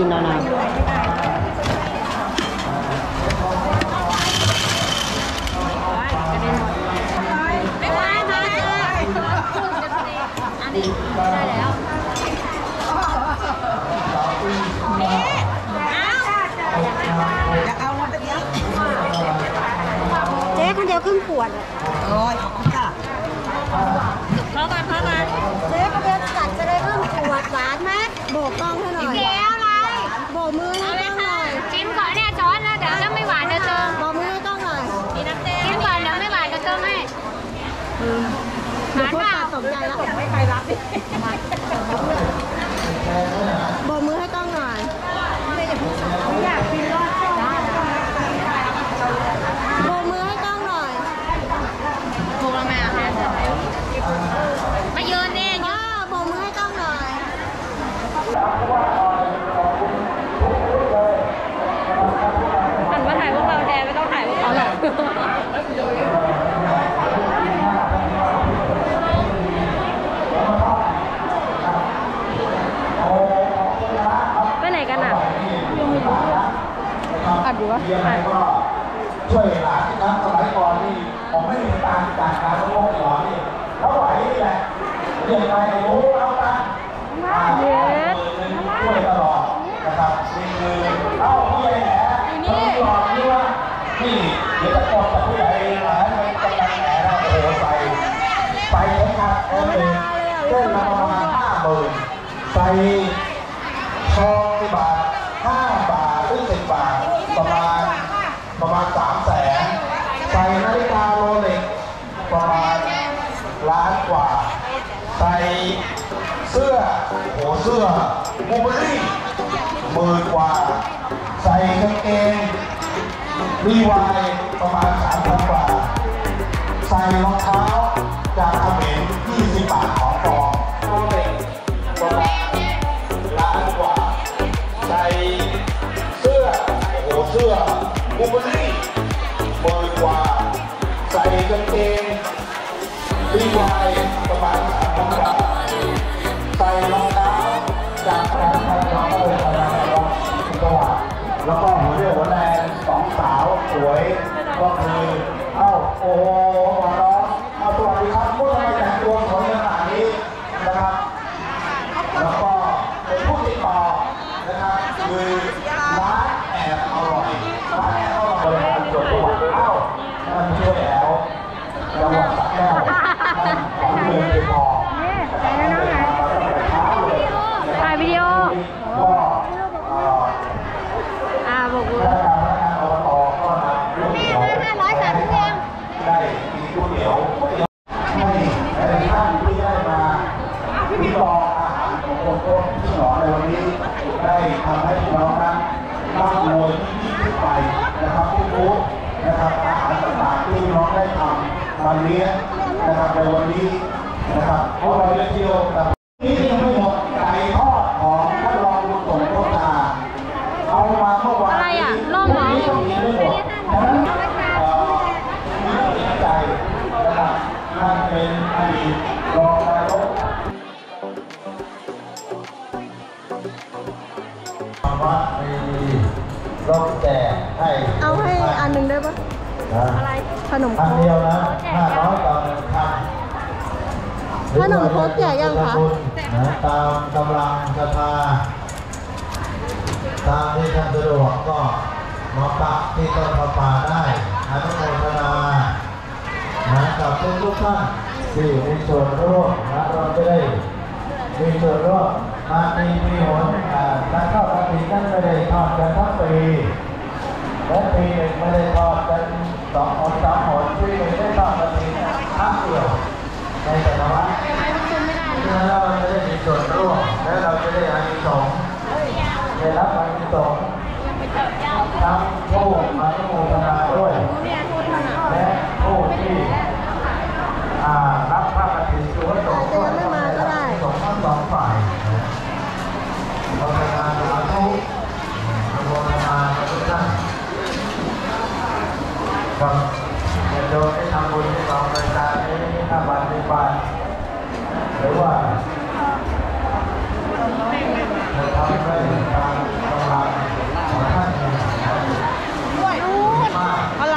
กินนอนไม่ไหวมาเลยอันนี้ได้แล้วเอามาเป็นเยอะเจ๊คนเดียวครึ่งขวดโอ้ยขอบคุณค่ะเข้ามาเจ๊คนเดียวจัดจะได้ครึ่งขวดหวานไหมโบกกล้องให้หน่อยมือเอาเลยค่ะจิ้มก่อนเนี่ยจอร์จนะเดี๋ยวจะไม่หวานจะเติมบอกมือต้องหน่อยจิ้มก่อนเดี๋ยวไม่หวานจะเติมให้หวานเปล่าสนใจแล้วไม่ใครรับบอกมือให้ต้องหน่อยไม่อยากกินรอดบอกมือให้ต้องหน่อยโบกแม่ค่ะมายืนเนี่ยบอกมือให้ต้องหน่อยไปไหนกันอ่ะอัดอยู่วะช่วยหลานที่น้ำสมัยก่อนนี่ผมไม่มีตังค์จากการโลกหลอนนี่เขาไหวแหละเรียนไปโอ้เอาตังค์ช่วยตลอดนะครับนี่คือเอาผู้ใหญ่แหละตลอดนี่ว่านี่เดี๋ยวจะกดกับผู้ใหญ่หลานไปจัดการแหละโอ้โหใส่นะครับเอ้ยเล่นมาประมาณ50,000ใส่ทองบาท5 บาทหรือ10 บาทประมาณ300,000ใส่นาฬิกาโรเล็กประมาณ1,000,000 กว่าใส่เสื้อโอ้เสื้อบูเบอรี่10,000 กว่าใส่กางเกงรีวายประมาณ3,000 กว่าใส่รองเท้าจากเขมร20 บาทของกองโรเล็กประมาณ1,000,000 กว่าใส่เสื้อโอ้เสื้อบูเบอรี่10,000 กว่าใส่กางเกงรีวายประมาณ3,000 กว่าใส่รองเท้าจากแบรนด์ของเราแล้วก็หัวเรือหัวแรง2 สาวสวยก็คือเอ้าโอ้โหหมอน้องเอาสวัสดีครับพวกเราแต่งตัวของสถานนี้นะครับแล้วก็เป็นผู้ติดต่อนะครับคือร้านแอบอร่อยจบตัวเอ้ามันช่วยแล้วจังหวัดสระแก้วของเรือติดต่อถ่ายวิดีโอนะครับในวันนี้นะครับเพราะเราได้เที่ยวนี่ยังไม่หมดไก่ทอดของท่านรองสมโภชนาเอามาเมื่อวานอะไรอ่ะล่องหรอไม่หมดมีใจนะครับท่านเป็นอดีตรองนายกภาวะมีรถแจกให้เอาให้อันหนึ่งได้ปะขนมครก อันเดียวนะ500 ต่อ 1,000 ขนมโคกแจกยังคะตามกำลังศรัทธาตามที่ท่านสะดวกก็มาปะที่ต้นพระป่าได้อนุโมทนากับทุกท่านที่มีส่วนร่วมและเราจะได้มีส่วนร่วมมาดีมีหนนักเข้านักดีนั่นไม่ได้ทอดกันทั้งปีและปีหนึ่งไม่ได้ทอดกันสองหนสามหนที่หนึ่งได้ทอดกันปีครั้งเดียวในแต่ละวันและเราจะได้มีส่วนร่วมและเราจะได้อานิสงส์ได้รับอานิสงส์ทั้งผู้อนุโมทนาด้วยและผู้ที่รับพระกฐินส่วนสงฆ์ก็ได้สองทั้งสองฝ่ายบริการสาธุบริการทุกท่านกับโดยได้ทำบุญในกองบริการนี้ถ้าบาทในบาทหรือว่าทำให้การกำลังของท่านอะไร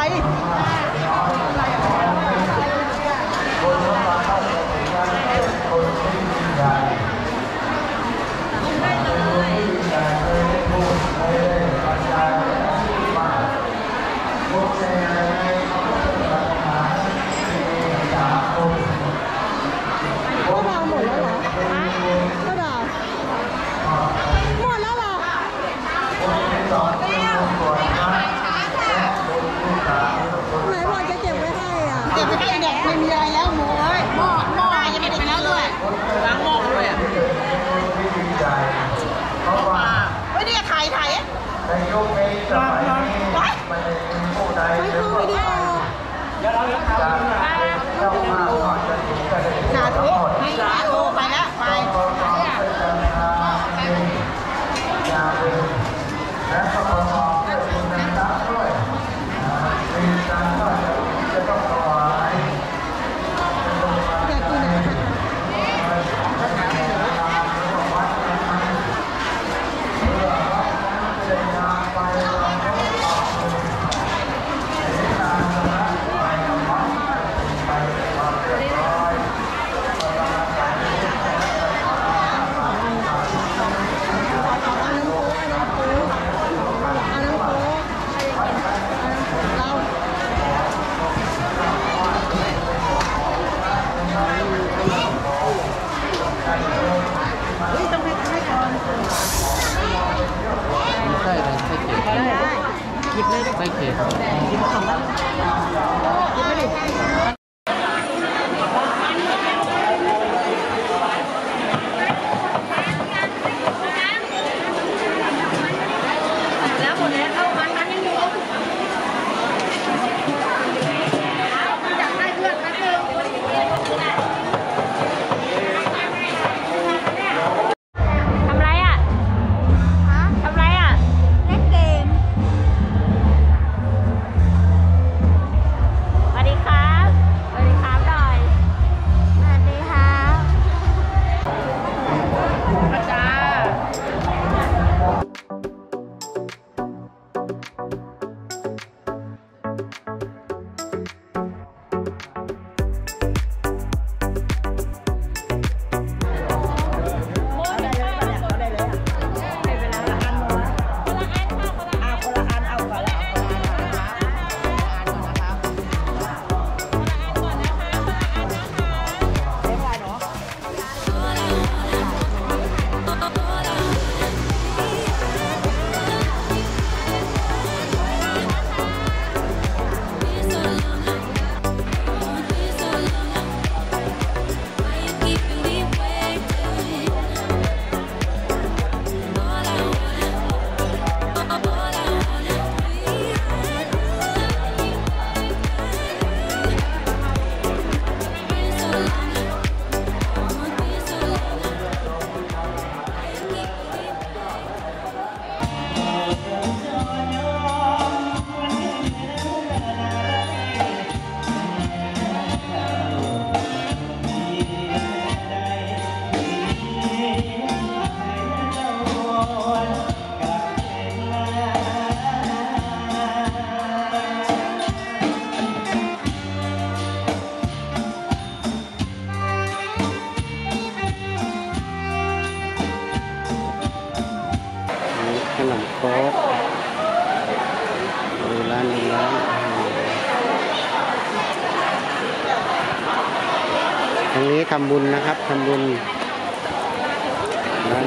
างนี้ทำบุญนะครับทำบุญ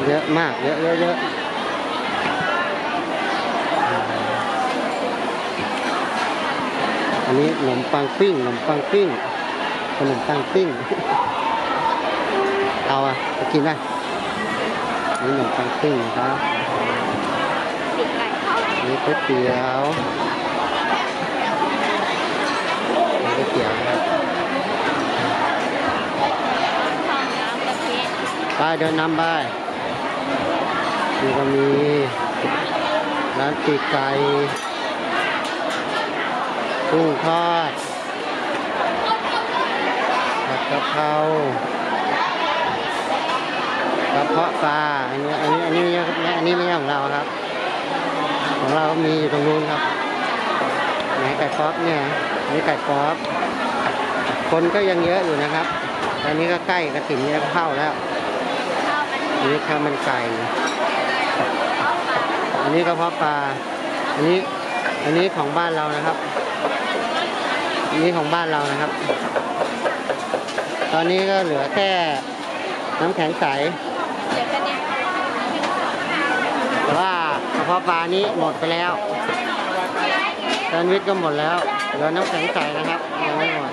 เยอะมากเยอะเยอะอันนี้ขนมปังปิ้งขนมปังปิ้งขนมปังปิ้งเอาอะกินได้นี่ขนมปังปิ้งครับนี่ก๋วยเตี๋ยวก๋วยเตี๋ยวครับไปเดินน้ำไปนี่ก็มีร้านตีไก่กุ้งทอดผัดกะเพรากระเพาะปลาอันนี้ไม่ใช่ของเราครับของเราก็มีอยู่ตรงนู้นครับนี่ไก่ป๊อปเนี่ยนี่ไก่ป๊อปคนก็ยังเยอะอยู่นะครับอันนี้ก็ใกล้กระถิ่นเนี่ยเข้าแล้วนี่ข้าวมันไก่อันนี้กระเพาะปลาอันนี้ของบ้านเรานะครับอันนี้ของบ้านเรานะครับตอนนี้ก็เหลือแค่น้ำแข็งใสแต่ว่ากระเพาะปลานี้หมดไปแล้วแซนด์วิชก็หมดแล้วเหลือน้ำแข็งใสนะครับยังไม่หมด